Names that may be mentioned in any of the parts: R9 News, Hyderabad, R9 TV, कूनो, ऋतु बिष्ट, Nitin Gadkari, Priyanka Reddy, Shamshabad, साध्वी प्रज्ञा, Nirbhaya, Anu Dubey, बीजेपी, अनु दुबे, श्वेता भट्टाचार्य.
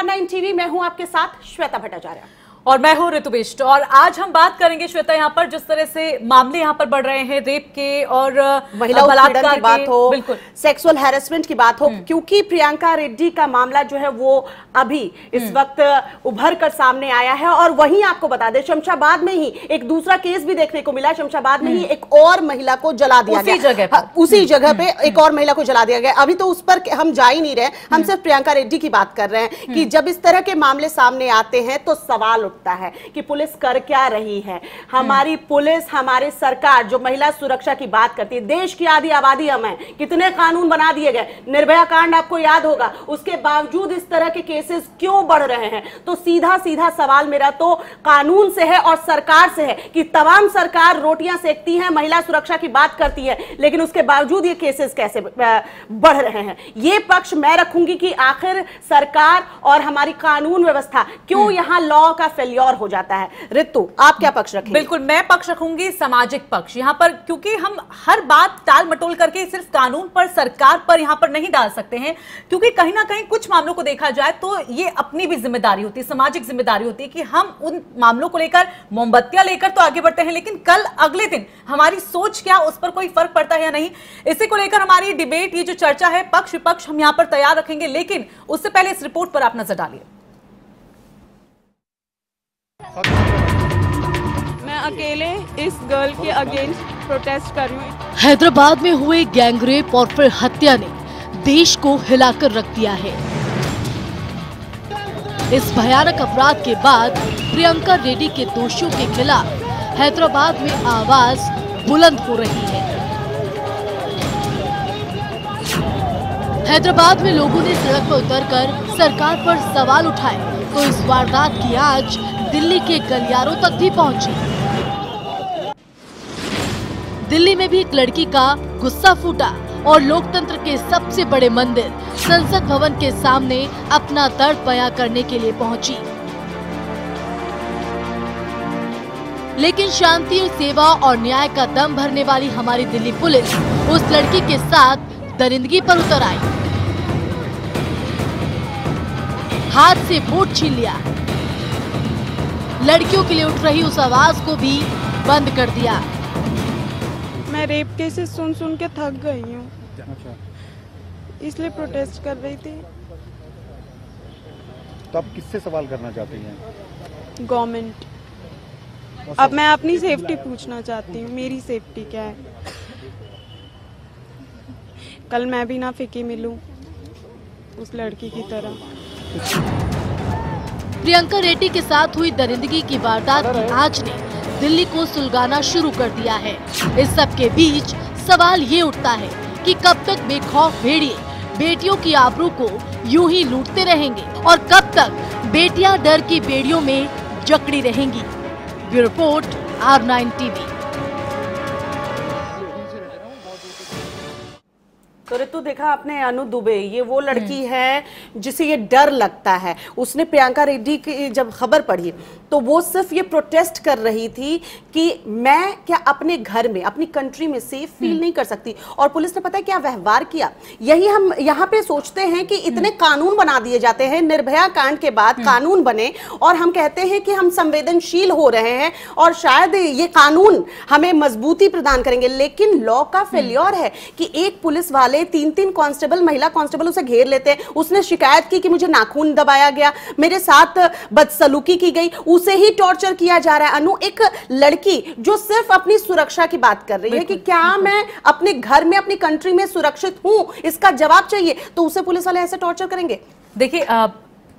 R9 TV. मैं हूं आपके साथ श्वेता भट्टाचार्य और मैं हूं ऋतु बिष्ट। और आज हम बात करेंगे श्वेता, यहाँ पर जिस तरह से मामले यहाँ पर बढ़ रहे हैं, रेप के और महिला बलात्कार की बात हो, बिल्कुल सेक्सुअल हैरेसमेंट की बात हो, क्योंकि प्रियंका रेड्डी का मामला जो है वो अभी इस वक्त उभर कर सामने आया है। और वहीं आपको बता दें, शमशाबाद में ही एक दूसरा केस भी देखने को मिला। शमशाबाद में ही एक और महिला को जला दिया गया, उसी जगह पे एक और महिला को जला दिया गया। अभी तो उस पर हम जा ही नहीं रहे, हम सिर्फ प्रियंका रेड्डी की बात कर रहे हैं कि जब इस तरह के मामले सामने आते हैं तो सवाल है कि पुलिस कर क्या रही है। हमारी पुलिस, हमारी सरकार जो महिला सुरक्षा की बात करती है, देश की आधी आबादी हम हैं, कितने कानून बना दिए गए, निर्भया कांड आपको याद होगा, उसके बावजूद इस तरह के केसेस क्यों बढ़ रहे हैं। तो सीधा सीधा सवाल मेरा तो कानून से है और सरकार से है कि तमाम सरकार रोटियां सेकती है, महिला सुरक्षा की बात करती है, लेकिन उसके बावजूद ये केसेस कैसे बढ़ रहे हैं। ये पक्ष मैं रखूंगी कि आखिर सरकार और हमारी कानून व्यवस्था क्यों यहां लॉ का और हो जाता है। ऋतु, आप क्या पक्ष रखेंगे? बिल्कुल, मैं पक्ष रखूंगी सामाजिक पक्ष यहाँ पर, क्योंकि हम हर बात टाल मटोल करके सिर्फ कानून पर, सरकार पर यहाँ पर नहीं डाल सकते हैं, क्योंकि कहीं ना कहीं कुछ मामलों को देखा जाए तो ये अपनी भी जिम्मेदारी होती है, सामाजिक जिम्मेदारी होती है कि हम उन मामलों को लेकर मोमबत्तियां लेकर तो आगे बढ़ते हैं, लेकिन कल अगले दिन हमारी सोच क्या, उस पर कोई फर्क पड़ता है या नहीं, इसी को लेकर हमारी डिबेट, ये जो चर्चा है पक्ष विपक्ष, हम यहाँ पर तैयार रखेंगे। लेकिन उससे पहले इस रिपोर्ट पर आप नजर डालिए। मैं अकेले इस गर्ल के अगेंस्ट प्रोटेस्ट कर रही हूँ। हैदराबाद में हुए गैंगरेप और फिर हत्या ने देश को हिलाकर रख दिया है। इस भयानक अपराध के बाद प्रियंका रेड्डी के दोषियों के खिलाफ हैदराबाद में आवाज बुलंद हो रही है। हैदराबाद में लोगों ने सड़क पर उतरकर सरकार पर सवाल उठाए तो इस वारदात की आज दिल्ली के गलियारों तक भी पहुंची। दिल्ली में भी एक लड़की का गुस्सा फूटा और लोकतंत्र के सबसे बड़े मंदिर संसद भवन के सामने अपना दर्द बयां करने के लिए पहुंची। लेकिन शांति, सेवा और न्याय का दम भरने वाली हमारी दिल्ली पुलिस उस लड़की के साथ दरिंदगी पर उतर आई, हाथ से वोट छीन लिया, लड़कियों के लिए उठ रही उस आवाज को भी बंद कर दिया। मैं रेप केसेस सुन सुन के थक गई हूँ, इसलिए प्रोटेस्ट कर रही थी। तो आप किससे सवाल करना चाहती हैं? गवर्नमेंट। अब मैं अपनी सेफ्टी पूछना चाहती हूँ, मेरी सेफ्टी क्या है, कल मैं भी ना फिकी मिलूं उस लड़की की तरह। प्रियंका रेड्डी के साथ हुई दरिंदगी की वारदात की आज ने दिल्ली को सुलगाना शुरू कर दिया है। इस सब के बीच सवाल ये उठता है कि कब तक बेखौफ भेड़िए बेटियों की आबरू को यूं ही लूटते रहेंगे और कब तक बेटियां डर की बेड़ियों में जकड़ी रहेंगी। Bureau report, R9 TV. तो ऋतु, देखा आपने अनु दुबे, ये वो लड़की है जिसे ये डर लगता है। उसने प्रियंका रेड्डी की जब खबर पढ़ी तो वो सिर्फ ये प्रोटेस्ट कर रही थी कि मैं क्या अपने घर में, अपनी कंट्री में सेफ फील नहीं कर सकती। और पुलिस ने पता है क्या व्यवहार किया। यही हम यहाँ पे सोचते हैं कि इतने कानून बना दिए जाते हैं, निर्भया कांड के बाद कानून बने और हम कहते हैं कि हम संवेदनशील हो रहे हैं और शायद ये कानून हमें मजबूती प्रदान करेंगे, लेकिन लॉ का फेल्योर है कि एक पुलिस वाले, तीन कांस्टेबल, महिला कांस्टेबल उसे घेर लेते हैं। उसने शिकायत की कि मुझे नाखून दबाया गया, मेरे साथ बदसलूकी की गई, उसे ही टॉर्चर किया जा रहा है। अनु, एक लड़की जो सिर्फ अपनी सुरक्षा की बात कर रही है कि क्या मैं अपने घर में, अपनी कंट्री में सुरक्षित हूं, इसका जवाब चाहिए, तो उसे पुलिस वाले ऐसे टॉर्चर करेंगे। देखिए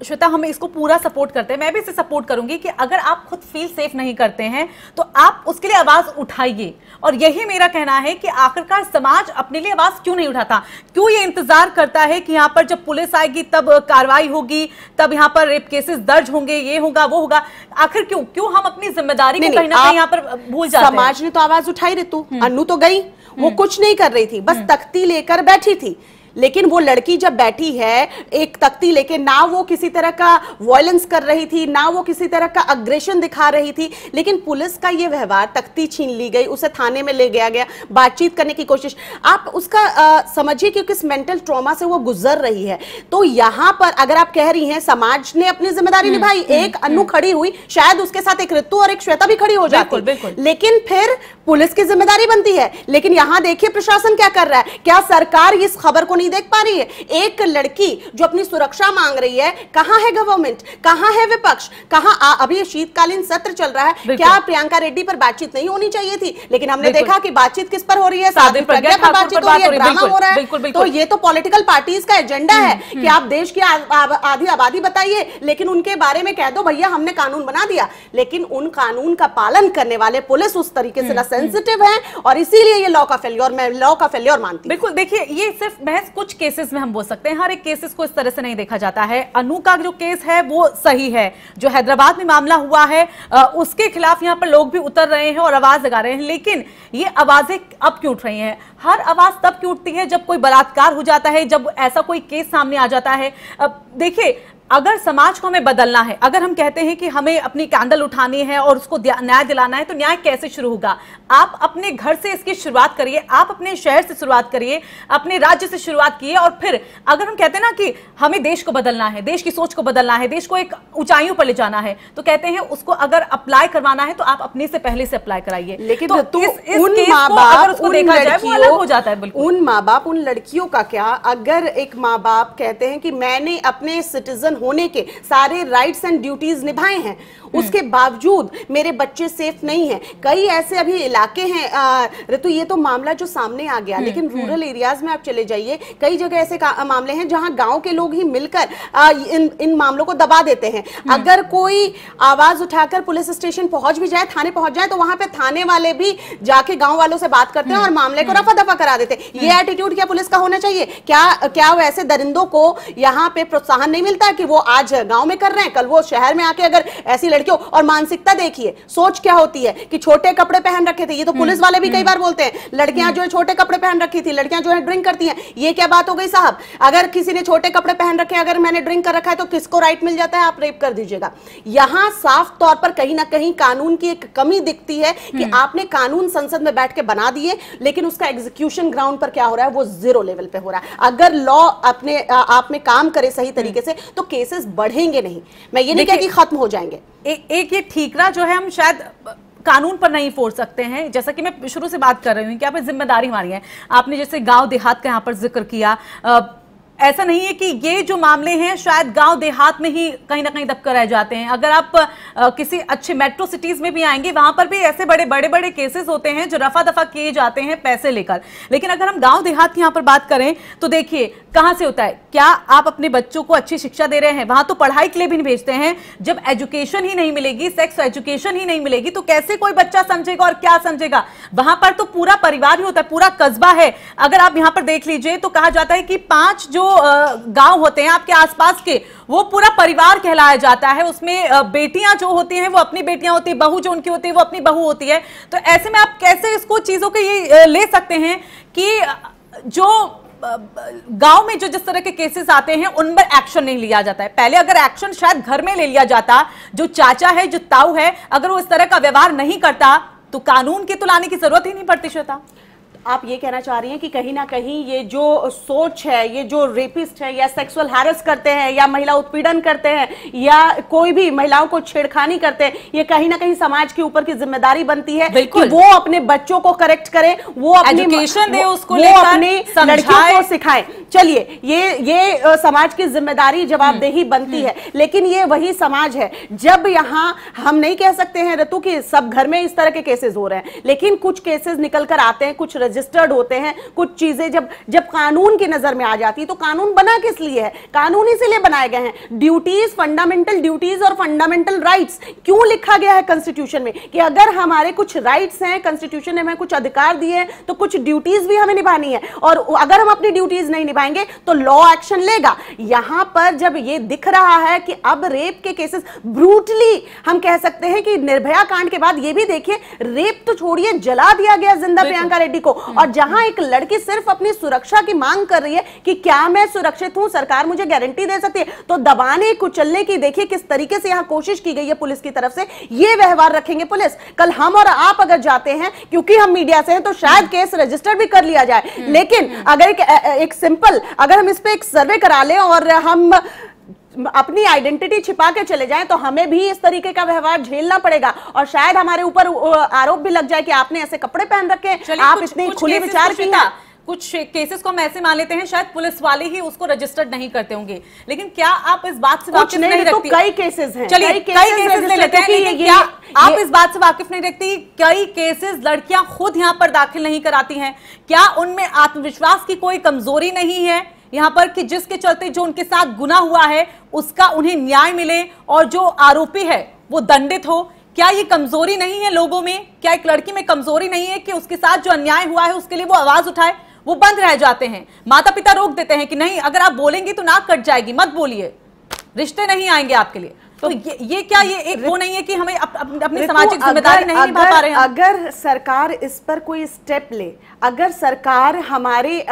श्वेता, हम इसको पूरा सपोर्ट करते हैं, मैं भी इसे सपोर्ट करूंगी कि अगर आप खुद फील सेफ नहीं करते हैं तो आप उसके लिए आवाज उठाइए। और यही मेरा कहना है कि आखिरकार समाज अपने लिए आवाज क्यों नहीं उठाता, क्यों ये इंतजार करता है कि यहाँ पर जब पुलिस आएगी तब कार्रवाई होगी, तब यहाँ पर रेप केसेस दर्ज होंगे, ये होगा वो होगा, आखिर क्यों हम अपनी जिम्मेदारी को कहीं ना कहीं यहाँ पर भूल जाते हैं। समाज ने तो आवाज उठाई। ऋतु, अनु तो गई, वो कुछ नहीं कर रही थी, बस तख्ती लेकर बैठी थी, लेकिन वो लड़की जब बैठी है एक तख्ती लेके, ना वो किसी तरह का वायलेंस कर रही थी, ना वो किसी तरह का अग्रेशन दिखा रही थी, लेकिन पुलिस का ये व्यवहार, तख्ती छीन ली गई, उसे थाने में ले गया गया, बातचीत करने की कोशिश। आप उसका समझिए कि किस मेंटल ट्रॉमा से वो गुजर रही है। तो यहाँ पर अगर आप कह रही हैं समाज ने अपनी जिम्मेदारी निभाई, एक अनु खड़ी हुई, शायद उसके साथ एक ऋतु और एक श्वेता भी खड़ी हो जाती, लेकिन फिर पुलिस की जिम्मेदारी बनती है। लेकिन यहाँ देखिए प्रशासन क्या कर रहा है, क्या सरकार इस खबर को नहीं देख पा रही है? एक लड़की जो अपनी सुरक्षा मांग रही है, कहां है गवर्नमेंट, कहां है विपक्ष, कहां अभी शीतकालीन सत्र चल रहा है। क्या प्रियंका रेड्डी पर बातचीत नहीं होनी चाहिए थी? लेकिन हमने देखा कि बातचीत किस पर हो रही है, साध्वी प्रज्ञा पर बातचीत हो रही है, ड्रामा हो रहा है। तो ये तो पॉलिटिकल पार्टीज का एजेंडा है कि आप देश की आधी आबादी बताइए, लेकिन उनके बारे में कह दो भैया हमने कानून बना दिया, लेकिन उन कानून का पालन करने वाले पुलिस उस तरीके से ना सेंसिटिव है, और इसीलिए ये लॉ का फेल्योर मानती। बिल्कुल, देखिए ये सिर्फ महज कुछ केसेस में हम बोल सकते हैं, हर एक केसेस को इस तरह से नहीं देखा जाता है। अनु का जो केस है वो सही है, जो हैदराबाद में मामला हुआ है उसके खिलाफ यहाँ पर लोग भी उतर रहे हैं और आवाज लगा रहे हैं, लेकिन ये आवाजें अब क्यों उठ रही हैं? हर आवाज तब क्यों उठती है जब कोई बलात्कार हो जाता है, जब ऐसा कोई केस सामने आ जाता है। देखिए, अगर समाज को हमें बदलना है, अगर हम कहते हैं कि हमें अपनी कैंडल उठानी है और उसको न्याय दिलाना है, तो न्याय कैसे शुरू होगा? आप अपने घर से इसकी शुरुआत करिए, आप अपने शहर से शुरुआत करिए, अपने राज्य से शुरुआत किए, और फिर अगर हम कहते हैं ना कि हमें देश को बदलना है, देश की सोच को बदलना है, देश को एक ऊंचाइयों पर ले जाना है, तो कहते हैं उसको अगर अप्लाई करवाना है तो आप अपने से पहले से अप्लाई कराइए। लेकिन उन माँ बाप, उन लड़कियों का क्या, अगर एक माँ बाप कहते हैं कि मैंने अपने सिटीजन होने के सारे राइट्स एंड ड्यूटीज निभाए हैं, उसके बावजूद मेरे बच्चे सेफ नहीं हैं। कई ऐसे अभी इलाके हैं, ऋतु ये तो मामला जो सामने आ गया, लेकिन रूरल एरियाज में आप चले जाइए, कई जगह ऐसे मामले हैं जहां गांव के लोग ही मिलकर इन मामलों को दबा देते हैं। अगर कोई आवाज उठाकर पुलिस स्टेशन पहुंच भी जाए, थाने पहुंच जाए, तो वहां पे थाने वाले भी जाके गांव वालों से बात करते हैं और मामले को रफा दफा करा देते हैं। ये एटीट्यूड क्या पुलिस का होना चाहिए? क्या वैसे दरिंदों को यहाँ पे प्रोत्साहन नहीं मिलता कि वो आज गांव में कर रहे हैं, कल वो शहर में आके अगर ऐसी लड़कियों, और मानसिकता देखिए सोच क्या होती है कि छोटे कपड़े पहन रखे थे, ये तो पुलिस वाले भी कई बार बोलते हैं, लड़कियां जो है छोटे कपड़े पहन रखी थी, लड़कियां जो है ड्रिंक करती हैं। ये क्या बात हो गई साहब? अगर किसी ने छोटे कपड़े पहन रखे, अगर मैंने ड्रिंक कर रखा है, तो किसको राइट मिल जाता है आप रेप कर दीजिएगा? यहां साफ तौर पर कहीं ना कहीं कानून की एक कमी दिखती है कि आपने कानून संसद में बैठ के बना दिए, लेकिन उसका एग्जीक्यूशन ग्राउंड पर क्या हो रहा है वो जीरो लेवल पे हो रहा है। अगर लॉ अपने आप में काम करे सही तरीके से तो केसेस बढ़ेंगे नहीं। मैं ये नहीं कह कि खत्म हो जाएंगे। एक ये ठीकरा जो है हम शायद कानून पर नहीं फोड़ सकते हैं, जैसा कि मैं शुरू से बात कर रही हूँ कि यहाँ पर जिम्मेदारी हमारी है। आपने जैसे गांव देहात का यहाँ पर जिक्र किया, ऐसा नहीं है कि ये जो मामले हैं शायद गांव देहात में ही कहीं ना कहीं दबकर रह जाते हैं। अगर आप किसी अच्छे मेट्रो सिटीज में भी आएंगे, वहां पर भी ऐसे बड़े केसेस होते हैं जो रफा दफा किए जाते हैं पैसे लेकर। लेकिन अगर हम गांव देहात की यहाँ पर बात करें तो देखिए कहाँ से होता है। क्या आप अपने बच्चों को अच्छी शिक्षा दे रहे हैं? वहां तो पढ़ाई के लिए भी नहीं भेजते हैं। जब एजुकेशन ही नहीं मिलेगी, सेक्स एजुकेशन ही नहीं मिलेगी, तो कैसे कोई बच्चा समझेगा और क्या समझेगा? वहां पर तो पूरा परिवार ही होता है, पूरा कस्बा है। अगर आप यहाँ पर देख लीजिए तो कहा जाता है कि 5 जो गांव होते हैं आपके आसपास के, वो पूरा परिवार कहलाया जाता है। उसमें बेटियां जो होती हैं वो अपनी बेटियां होती है, बहू जो उनकी होती है वो अपनी बहू होती है। तो ऐसे में आप कैसे इसको चीजों के ये ले सकते हैं कि जो गांव में जो जिस तरह के केसेस आते हैं उन पर एक्शन नहीं लिया जाता है। पहले अगर एक्शन शायद घर में ले लिया जाता, जो चाचा है, जो ताऊ है, अगर वो इस तरह का व्यवहार नहीं करता तो कानून की तो लाने की जरूरत ही नहीं पड़ती। श्वेता, आप ये कहना चाह रही हैं कि कहीं ना कहीं ये जो सोच है, ये जो रेपिस्ट है या सेक्सुअल हैरेस करते हैं या महिला उत्पीड़न करते हैं या कोई भी महिलाओं को छेड़खानी करते हैं, ये कहीं ना कहीं समाज के ऊपर की जिम्मेदारी बनती है कि वो अपने बच्चों को करेक्ट करें, वो अपने एजुकेशन दे, उसको अपने लड़कियों को सिखाएं। चलिए, ये समाज की जिम्मेदारी, जवाबदेही बनती है। लेकिन ये वही समाज है, जब यहाँ हम नहीं कह सकते हैं ऋतु कि सब घर में इस तरह के केसेस हो रहे हैं, लेकिन कुछ केसेस निकल कर आते हैं, कुछ रजिस्टर्ड होते हैं, कुछ चीजें जब कानून की नजर में आ जाती है। तो कानून बना किस लिए है? कानून इसीलिए बनाए गए हैं, ड्यूटीज, फंडामेंटल ड्यूटीज और फंडामेंटल राइट्स। क्यों लिखा गया है कॉन्स्टिट्यूशन में कि अगर हमारे कुछ राइट्स हैं, कॉन्स्टिट्यूशन ने हमें कुछ अधिकार दिए हैं, तो कुछ ड्यूटीज भी हमें निभानी है, और अगर हम अपनी ड्यूटीज नहीं निभा पाएंगे तो लॉ एक्शन लेगा। यहां पर जब ये दिख रहा है कि अब रेप के केसेस ब्रूटली, हम कह सकते हैं कि निर्भया कांड के बाद ये भी देखिए, रेप तो छोड़िए जला दिया गया जिंदा प्रियंका रेड्डी को, और जहां एक लड़की सिर्फ अपनी सुरक्षा की मांग कर रही है कि क्या मैं सुरक्षित हूं, सरकार मुझे गारंटी दे सकती है, तो दबाने कुचलने की देखिए किस तरीके से यहां कोशिश की गई है पुलिस की तरफ से। ये व्यवहार रखेंगे पुलिस। कल हम और आप अगर जाते हैं, क्योंकि हम मीडिया से हैं, तो शायद केस रजिस्टर भी कर लिया जाए, लेकिन अगर एक सिंपल अगर हम इस पे एक सर्वे करा लें और हम अपनी आइडेंटिटी छिपा के चले जाएं, तो हमें भी इस तरीके का व्यवहार झेलना पड़ेगा और शायद हमारे ऊपर आरोप भी लग जाए कि आपने ऐसे कपड़े पहन रखे, आप इतने खुले विचार किया। कुछ केसेस को हम ऐसे मान लेते हैं शायद पुलिस वाले ही उसको रजिस्टर्ड नहीं करते होंगे, लेकिन क्या आप इस बात से वाकिफ नहीं रखती? कई केसेस हैं, चलिए कई केसेस ले लेते हैं, लेकिन क्या आप इस बात से वाकिफ नहीं रखती, कई केसेस लड़कियां खुद यहां पर दाखिल नहीं कराती हैं, क्या उनमें आत्मविश्वास की कोई कमजोरी नहीं है यहाँ पर कि जिसके चलते जो उनके साथ गुना हुआ है उसका उन्हें न्याय मिले और जो आरोपी है वो दंडित हो? क्या ये कमजोरी नहीं है लोगों में? क्या एक लड़की में कमजोरी नहीं है कि उसके साथ जो अन्याय हुआ है उसके लिए वो आवाज उठाए? वो बंद रह जाते हैं, माता पिता रोक देते हैं कि नहीं अगर आप बोलेंगे तो नाक कट जाएगी, मत बोलिए, रिश्ते नहीं आएंगे आपके लिए। तो ये क्या ये एक वो नहीं है कि हमें अपनी सामाजिक जिम्मेदारी नहीं निभा पा रहे हैं? अगर सरकार इस पर कोई स्टेप ले, अगर सरकार हमारे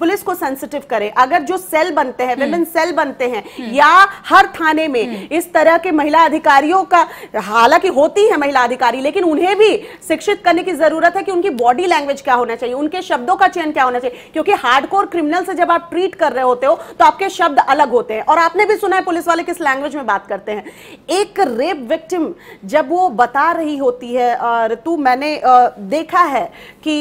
पुलिस को सेंसिटिव करे, अगर जो सेल बनते हैं विमेन सेल बनते हैं या हर थाने में इस तरह के महिला अधिकारियों का, हालांकि होती है महिला अधिकारी, लेकिन उन्हें भी शिक्षित करने की जरूरत है कि उनकी बॉडी लैंग्वेज क्या होना चाहिए, उनके शब्दों का चयन क्या होना चाहिए, क्योंकि हार्डकोर क्रिमिनल से जब आप ट्रीट कर रहे होते हो तो आपके शब्द अलग होते हैं। और आपने भी सुना है पुलिस वाले किस लैंग्वेज में बात करते हैं। एक रेप विक्टिम जब वो बता रही होती है, ऋतु मैंने देखा है कि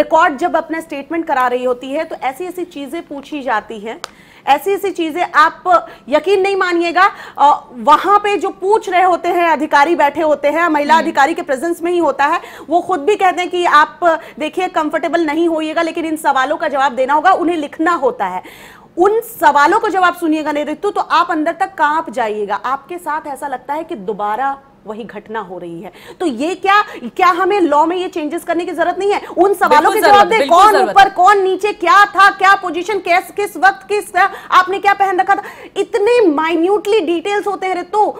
रिकॉर्ड जब अपना स्टेटमेंट करा रही होती है तो ऐसी ऐसी चीजें पूछी जाती हैं, ऐसी ऐसी चीजें, आप यकीन नहीं मानिएगा, वहां पे जो पूछ रहे होते हैं अधिकारी बैठे होते हैं, महिला अधिकारी के प्रेजेंस में ही होता है, वो खुद भी कहते हैं कि आप देखिए कंफर्टेबल नहीं होइएगा, लेकिन इन सवालों का जवाब देना होगा, उन्हें लिखना होता है। उन सवालों को जवाब सुनिएगा नहीं ऋतु तो आप अंदर तक कांप जाइएगा, आपके साथ ऐसा लगता है कि दोबारा वही घटना हो रही है। तो ये क्या हमें लॉ में ये चेंजेस करने की जरूरत नहीं है? उन सवालों के जवाब दे, कौन ऊपर कौन नीचे, क्या था, क्या पोजीशन, किस वक्त किस आपने क्या पहन रखा था, इतने माइन्यूटली डिटेल्स होते हैं ऋतु,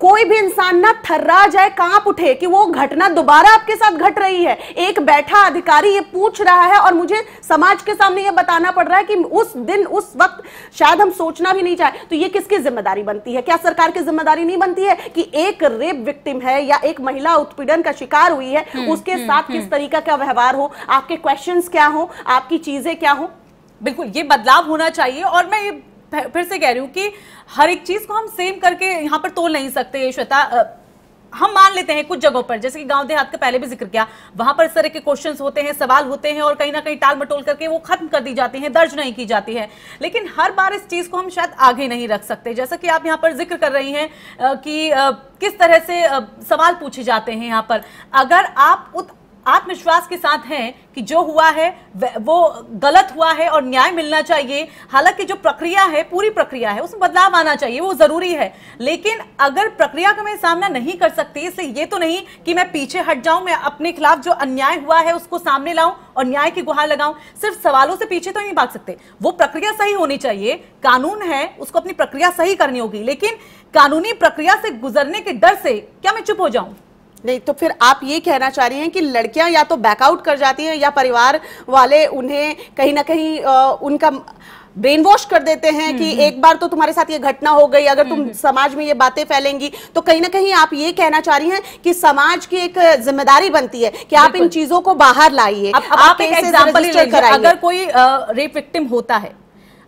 कोई भी इंसान ना थर्रा जाए, कांप उठे कि वो घटना दोबारा आपके साथ घट रही है। एक बैठा अधिकारी ये पूछ रहा है और मुझे समाज के सामने ये बताना पड़ रहा है कि उस दिन उस वक्त शायद हम सोचना भी नहीं चाहे। तो ये किसकी जिम्मेदारी बनती है? क्या सरकार की जिम्मेदारी नहीं बनती है कि एक रेप विक्टिम है या एक महिला उत्पीड़न का शिकार हुई है, उसके साथ किस तरीका का व्यवहार हो, आपके क्वेश्चन क्या हो, आपकी चीजें क्या हो? बिल्कुल ये बदलाव होना चाहिए। और मैं ये फिर से कह रही हूँ कि हर एक चीज को हम सेम करके यहाँ पर तोड़ नहीं सकते श्वेता। हम मान लेते हैं कुछ जगहों पर, जैसे कि गांव देहात का पहले भी जिक्र किया, वहां पर इस तरह के क्वेश्चंस होते हैं, सवाल होते हैं और कहीं ना कहीं टाल मटोल करके वो खत्म कर दी जाती हैं, दर्ज नहीं की जाती है। लेकिन हर बार इस चीज को हम शायद आगे नहीं रख सकते, जैसा कि आप यहाँ पर जिक्र कर रही हैं कि किस तरह से सवाल पूछे जाते हैं। यहाँ पर अगर आप आत्मविश्वास के साथ हैं कि जो हुआ है वो गलत हुआ है और न्याय मिलना चाहिए, हालांकि जो प्रक्रिया है पूरी प्रक्रिया है उसमें बदलाव आना चाहिए, वो जरूरी है, लेकिन अगर प्रक्रिया का मैं सामना नहीं कर सकती, इससे ये तो नहीं कि मैं पीछे हट जाऊं, मैं अपने खिलाफ जो अन्याय हुआ है उसको सामने लाऊं और न्याय की गुहार लगाऊं। सिर्फ सवालों से पीछे तो नहीं भाग सकते, वो प्रक्रिया सही होनी चाहिए, कानून है उसको अपनी प्रक्रिया सही करनी होगी, लेकिन कानूनी प्रक्रिया से गुजरने के डर से क्या मैं चुप हो जाऊं? नहीं तो फिर आप ये कहना चाह रही हैं कि लड़कियां या तो बैकआउट कर जाती हैं या परिवार वाले उन्हें कहीं ना कहीं उनका ब्रेन वॉश कर देते हैं कि एक बार तो तुम्हारे साथ ये घटना हो गई, अगर तुम समाज में ये बातें फैलेंगी तो कहीं ना कहीं आप ये कहना चाह रही हैं कि समाज की एक जिम्मेदारी बनती है कि आप इन चीजों को बाहर लाइए। आप एक एग्जांपल कराइए, अगर कोई रेप विक्टिम होता है,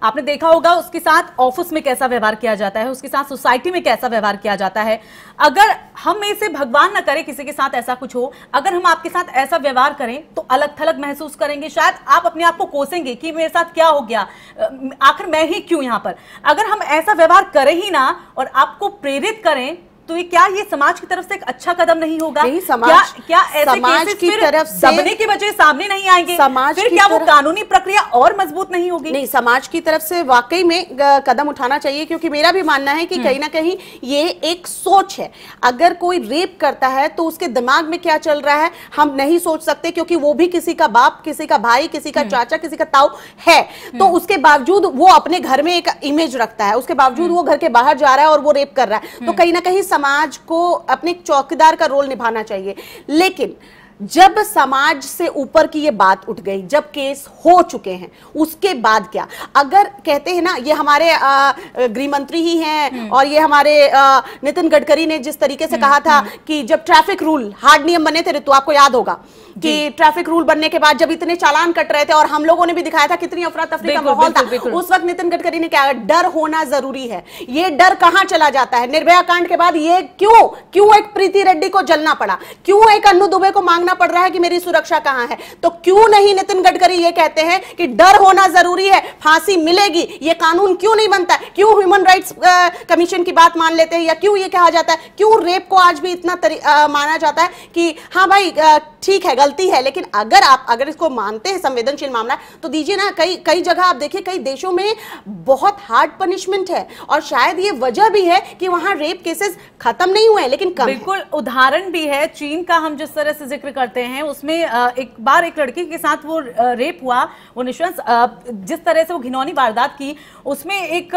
आपने देखा होगा उसके साथ ऑफिस में कैसा व्यवहार किया जाता है, उसके साथ सोसाइटी में कैसा व्यवहार किया जाता है। अगर हम में से भगवान ना करे किसी के साथ ऐसा कुछ हो, अगर हम आपके साथ ऐसा व्यवहार करें तो अलग थलग महसूस करेंगे, शायद आप अपने आप को कोसेंगे कि मेरे साथ क्या हो गया, आखिर मैं ही क्यों यहाँ पर। अगर हम ऐसा व्यवहार करें ही ना और आपको प्रेरित करें तो ये क्या ये समाज की तरफ से एक अच्छा कदम नहीं होगा? क्या ऐसे केसेस फिर दबने के बजाय सामने नहीं आएंगे? फिर क्या वो कानूनी प्रक्रिया और मजबूत नहीं होगी? नहीं, समाज की तरफ से वाकई में कदम उठाना चाहिए, क्योंकि मेरा भी मानना है कि कहीं ना कहीं ये एक सोच है। अगर कोई रेप करता है तो उसके दिमाग में क्या चल रहा है हम नहीं सोच सकते, क्योंकि वो भी किसी का बाप, किसी का भाई, किसी का चाचा, किसी का ताऊ है। तो उसके बावजूद वो अपने घर में एक इमेज रखता है, उसके बावजूद वो घर के बाहर जा रहा है और वो रेप कर रहा है। तो कहीं ना कहीं समाज को अपने चौकीदार का रोल निभाना चाहिए। लेकिन जब समाज से ऊपर की ये बात उठ गई, जब केस हो चुके हैं, उसके बाद क्या? अगर कहते हैं ना, ये हमारे गृह मंत्री ही हैं और ये हमारे नितिन गडकरी ने जिस तरीके से कहा था कि जब ट्रैफिक रूल हार्ड नियम बने थे, ऋतु आपको याद होगा कि ट्रैफिक रूल बनने के बाद जब इतने चालान कट रहे थे और हम लोगों ने भी दिखाया था कितनी अफरा तफरी का माहौल था, उस वक्त नितिन गडकरी ने क्या, डर होना जरूरी है। ये डर कहाँ चला जाता है? निर्भया कांड के बाद ये क्यों एक प्रीति रेड्डी को जलना पड़ा, क्यों एक अनु दुबे को मांगना पड़ रहा है कि मेरी सुरक्षा कहां है? तो क्यों नहीं नितिन गडकरी ये कहते हैं कि डर होना जरूरी है, फांसी मिलेगी? ये कानून क्यों नहीं बनता? क्यों ह्यूमन राइट्स कमीशन की बात मान लेते हैं, या क्यों ये कहा जाता है, क्यों रेप को आज भी इतना माना जाता है कि हाँ भाई ठीक है, गलती है, लेकिन अगर आप इसको मानते हैं संवेदनशील मामला तो दीजिए ना। कई जगह आप देखिए, कई देशों में बहुत हार्ड पनिशमेंट है और शायद ये वजह भी है कि वहां रेप केसेस खत्म नहीं हुए लेकिन कम। बिल्कुल उदाहरण भी है चीन का, हम जिस तरह से जिक्र करते हैं उसमें एक बार एक लड़की के साथ वो रेप हुआ, वो निशंस जिस तरह से वो घिनौनी वारदात की, उसमें एक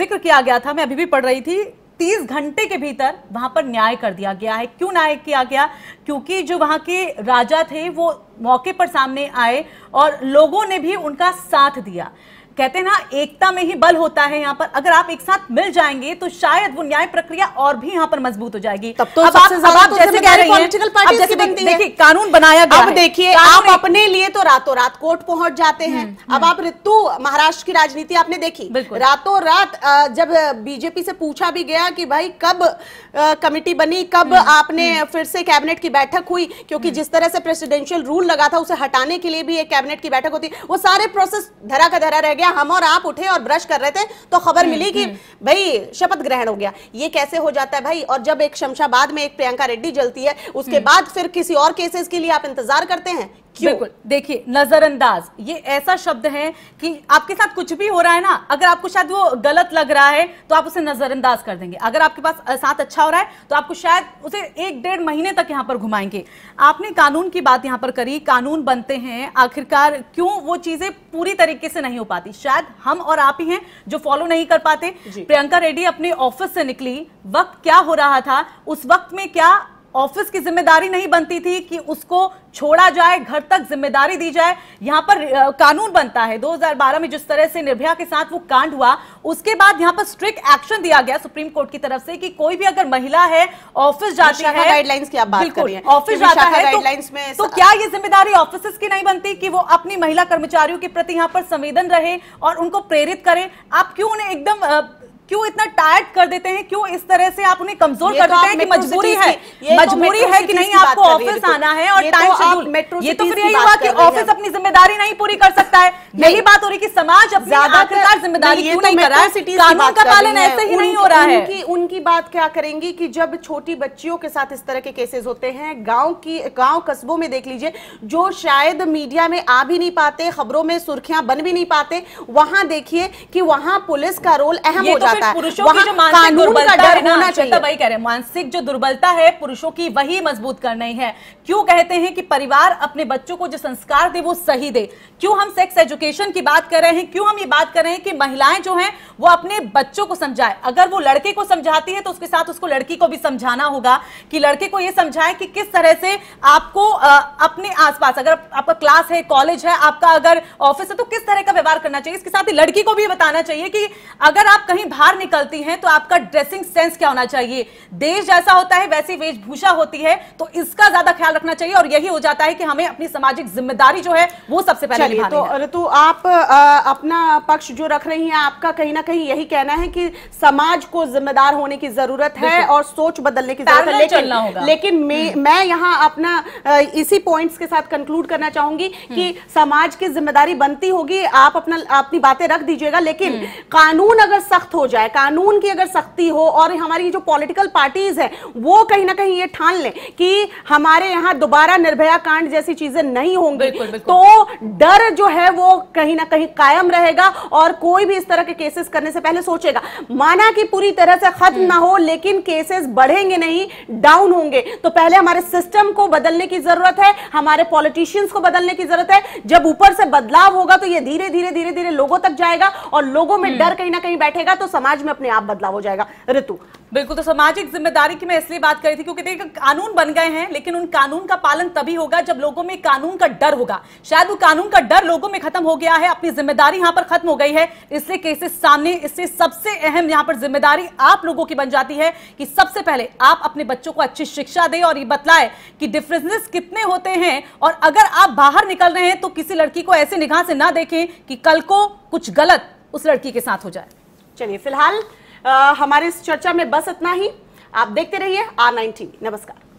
जिक्र किया गया था, मैं अभी भी पढ़ रही थी, 30 घंटे के भीतर वहां पर न्याय कर दिया गया है। क्यों न्याय किया गया? क्योंकि जो वहां के राजा थे वो मौके पर सामने आए और लोगों ने भी उनका साथ दिया। कहते हैं ना, एकता में ही बल होता है। यहाँ पर अगर आप एक साथ मिल जाएंगे तो शायद वो न्याय प्रक्रिया और भी यहाँ पर मजबूत हो जाएगी। तब तो अब आप जैसे कह रही हैं, देखिए कानून बनाया गया, अब देखिए आप अपने लिए तो रातों रात कोर्ट पहुंच जाते हैं। अब आप ऋतु, महाराष्ट्र की राजनीति आपने देखी, रातों रात जब बीजेपी से पूछा भी गया कि भाई कब कमिटी बनी, कब आपने फिर से कैबिनेट की बैठक हुई, क्योंकि जिस तरह से प्रेसिडेंशियल रूल लगा था उसे हटाने के लिए भी एक कैबिनेट की बैठक होती, वो सारे प्रोसेस धरा का धरा रह गया। हम और आप उठे और ब्रश कर रहे थे तो खबर मिली कि भाई शपथ ग्रहण हो गया। ये कैसे हो जाता है भाई? और जब एक शमशाबाद में एक प्रियंका रेड्डी जलती है, उसके बाद फिर किसी और केसेस के लिए आप इंतजार करते हैं क्यों? बिल्कुल, देखिए नजरअंदाज ये ऐसा शब्द है कि आपके साथ कुछ भी हो रहा है ना, अगर आपको शायद वो गलत लग रहा है तो आप उसे नजरअंदाज कर देंगे, अगर आपके पास साथ अच्छा हो रहा है तो आपको शायद उसे एक डेढ़ महीने तक यहाँ पर घुमाएंगे। आपने कानून की बात यहाँ पर करी, कानून बनते हैं, आखिरकार क्यों वो चीजें पूरी तरीके से नहीं हो पाती? शायद हम और आप ही हैं जो फॉलो नहीं कर पाते। प्रियंका रेड्डी अपने ऑफिस से निकली, वक्त क्या हो रहा था, उस वक्त में क्या ऑफिस की जिम्मेदारी नहीं बनती थी कि उसको छोड़ा जाए, घर तक जिम्मेदारी दी जाए? यहाँ पर कानून बनता है। 2012 में जिस तरह से निर्भया के साथ वो कांड हुआ, उसके बाद यहाँ पर स्ट्रिक्ट एक्शन दिया गया सुप्रीम कोर्ट की तरफ से कि कोई भी अगर महिला है ऑफिस जाती है, गाइडलाइंस की आप बात कर रही हैं, ऑफिस जाता है तो क्या ये जिम्मेदारी ऑफिस की नहीं बनती कि वो अपनी महिला कर्मचारियों के प्रति यहाँ पर संवेदन रहे और उनको प्रेरित करें? आप क्यों उन्हें एकदम क्यों इतना टायर्ड कर देते हैं? क्यों इस तरह से आप उन्हें कमजोर कर देते हैं कि मजबूरी है कि नहीं आपको ऑफिस आना है और टाइम शेड्यूल? मेट्रो ये तो फिर यही हुआ कि ऑफिस अपनी जिम्मेदारी नहीं पूरी कर सकता है। यही बात हो रही कि समाज अपनी आखिरकार जिम्मेदारी क्यों नहीं कर रहा है? कानून का पालन ऐसे ही नहीं हो रहा है। उनकी बात क्या करेंगी कि जब छोटी बच्चियों के साथ इस तरह के केसेस होते हैं, गाँव कस्बों में देख लीजिए, जो शायद मीडिया में आ भी नहीं पाते, खबरों में सुर्खियां बन भी नहीं पाते, वहां देखिए कि वहां पुलिस का रोल अहम हो जाता है। पुरुषों की जो मानसिक दुर्बलता है ना, श्वेता वही कह रहे हैं, मानसिक जो दुर्बलता है पुरुषों की वही मजबूत करनी है। क्यों कहते हैं कि परिवार अपने बच्चों को जो संस्कार दे वो सही दे? क्यों हम सेक्स एजुकेशन की बात कर रहे हैं? क्यों हम ये बात कर रहे हैं कि महिलाएं जो हैं वो अपने बच्चों को समझाए? अगर वो लड़के को समझाती है तो उसके साथ उसको लड़की को भी समझाना होगा कि लड़के को ये समझाए कि किस तरह से आपको अपने आसपास, अगर आपका क्लास है, कॉलेज है, आपका अगर ऑफिस है, तो किस तरह का व्यवहार करना चाहिए। इसके साथ ही लड़की को भी ये बताना चाहिए कि अगर आप कहीं बाहर निकलती हैं तो आपका ड्रेसिंग सेंस क्या होना चाहिए, देश जैसा होता है वैसी वेशभूषा होती है, तो इसका ज्यादा ख्याल रखना चाहिए। और यही हो जाता है कि हमें अपनी सामाजिक जिम्मेदारी जो है वो सबसे पहले निभानी है। तो आप अपना पक्ष जो रख रही हैं, आपका कहीं ना कहीं यही कहना है कि समाज को जिम्मेदार होने की जरूरत है और सोच बदलने की जरूरत है। लेकिन मैं यहाँ अपना इसी पॉइंट्स के साथ कंक्लूड करना चाहूंगी कि समाज की जिम्मेदारी बनती होगी, आप अपनी बातें रख दीजिएगा, लेकिन कानून अगर सख्त हो जाए, कानून की अगर सख्ती हो और हमारी जो पॉलिटिकल पार्टीज हैं वो कहीं ना कहीं ये ठान लें कि हमारे यहाँ दोबारा निर्भया कांड जैसी चीजें नहीं होंगी, तो डर जो है वो कहीं ना कहीं कायम रहेगा और कोई भी इस तरह के केसेस करने से पहले सोचेगा। माना कि पूरी तरह से खत्म ना हो लेकिन केसेस बढ़ेंगे नहीं, डाउन होंगे। तो पहले हमारे सिस्टम को बदलने की जरूरत है, हमारे पॉलिटिशियंस को बदलने की जरूरत है। जब ऊपर से बदलाव होगा तो ये धीरे धीरे धीरे धीरे लोगों तक जाएगा और लोगों में डर कहीं ना कहीं बैठेगा, तो समाज में अपने आप बदलाव हो जाएगा। ऋतु, बिल्कुल। तो सामाजिक जिम्मेदारी की मैं इसलिए बात कर रही थी क्योंकि देखिए कानून बन गए हैं, लेकिन उन कानून का पालन तभी होगा जब लोगों में कानून का डर होगा। शायद वो कानून का डर लोगों में खत्म हो गया है, अपनी जिम्मेदारी यहाँ पर खत्म हो गई है, इसलिए केसेस सामने। इससे सबसे अहम यहाँ पर जिम्मेदारी आप लोगों की बन जाती है कि सबसे पहले आप अपने बच्चों को अच्छी शिक्षा दें और ये बतलाएं कि डिफरेंसेस कितने होते हैं, और अगर आप बाहर निकल रहे हैं तो किसी लड़की को ऐसी निगाह से ना देखें कि कल को कुछ गलत उस लड़की के साथ हो जाए। चलिए फिलहाल हमारे इस चर्चा में बस इतना ही। आप देखते रहिए R9 TV। नमस्कार।